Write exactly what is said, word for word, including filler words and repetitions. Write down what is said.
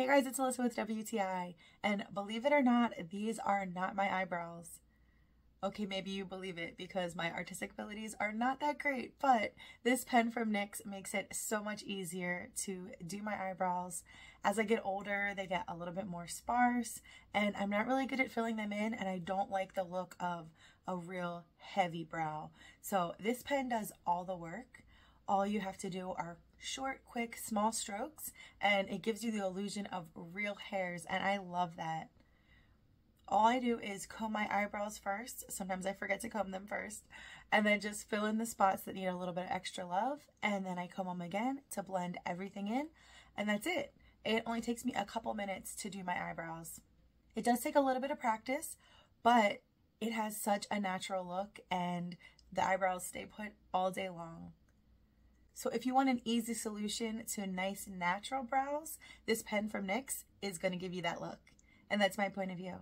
Hey guys, it's Alyssa with W T I, and believe it or not, these are not my eyebrows. Okay, maybe you believe it because my artistic abilities are not that great, but this pen from NYX makes it so much easier to do my eyebrows. As I get older, they get a little bit more sparse, and I'm not really good at filling them in, and I don't like the look of a real heavy brow. So this pen does all the work. All you have to do are short, quick, small strokes, and it gives you the illusion of real hairs, and I love that. All I do is comb my eyebrows first. Sometimes I forget to comb them first, and then just fill in the spots that need a little bit of extra love, and then I comb them again to blend everything in, and that's it. It only takes me a couple minutes to do my eyebrows. It does take a little bit of practice, but it has such a natural look, and the eyebrows stay put all day long. So if you want an easy solution to nice natural brows, this pen from NYX is going to give you that look. And that's my point of view.